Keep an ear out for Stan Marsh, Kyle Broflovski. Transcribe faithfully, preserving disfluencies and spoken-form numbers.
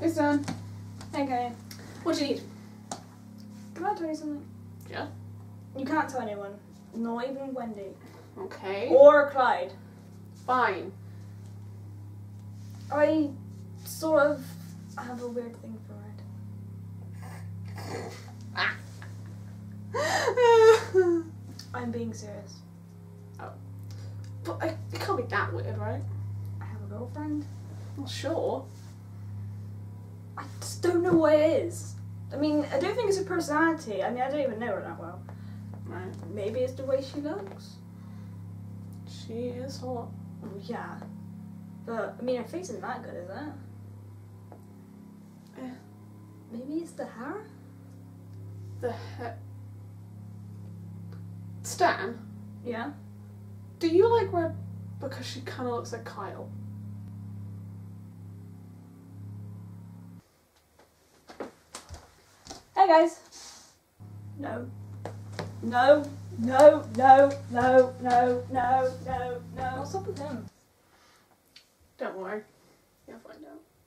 It's done. Okay. What do you need? Can I tell you something? Yeah. You can't tell anyone. Not even Wendy. Okay. Or Clyde. Fine. I sort of have a weird thing for red. Ah. I'm being serious. Oh. But I, it can't be that weird, right? I have a girlfriend. Well, sure. I just don't know what it is. I mean, I don't think it's a personality. I mean, I don't even know her that well. Right. Maybe it's the way she looks. She is hot. Oh, yeah. But, I mean, her face isn't that good, is it? Eh. Maybe it's the hair? The hair... Stan? Yeah? Do you like Red because she kind of looks like Kyle? Hey guys! No. No, no, no, no, no, no, no, no. What's up with him? Don't worry. You'll find out.